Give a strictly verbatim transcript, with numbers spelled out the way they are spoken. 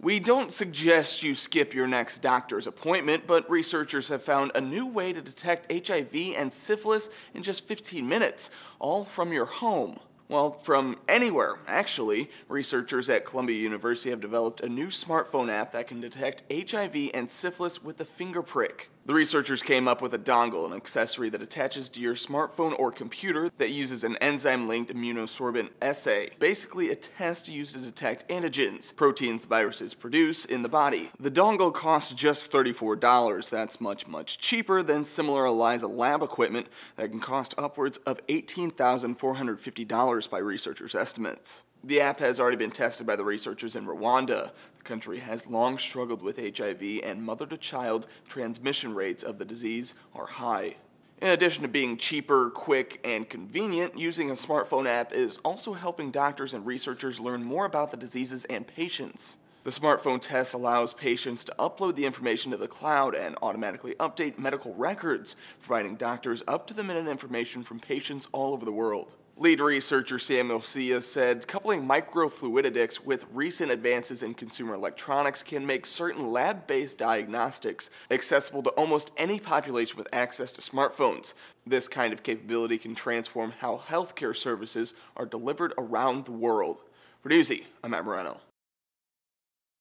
We don't suggest you skip your next doctor's appointment, but researchers have found a new way to detect H I V and syphilis in just fifteen minutes, all from your home. Well, from anywhere, actually. Researchers at Columbia University have developed a new smartphone app that can detect H I V and syphilis with a finger prick. The researchers came up with a dongle, an accessory that attaches to your smartphone or computer that uses an enzyme-linked immunosorbent assay, basically a test used to detect antigens, proteins the viruses produce in the body. The dongle costs just thirty-four dollars. That's much, much cheaper than similar ELISA lab equipment that can cost upwards of eighteen thousand four hundred fifty dollars by researchers' estimates. The app has already been tested by the researchers in Rwanda. The country has long struggled with H I V, and mother-to-child transmission rates of the disease are high. In addition to being cheaper, quick, and convenient, using a smartphone app is also helping doctors and researchers learn more about the diseases and patients. The smartphone test allows patients to upload the information to the cloud and automatically update medical records, providing doctors up-to-the-minute information from patients all over the world. Lead researcher Samuel Sia said, coupling microfluidics with recent advances in consumer electronics can make certain lab-based diagnostics accessible to almost any population with access to smartphones. This kind of capability can transform how healthcare services are delivered around the world. For Newsy, I'm Matt Moreno.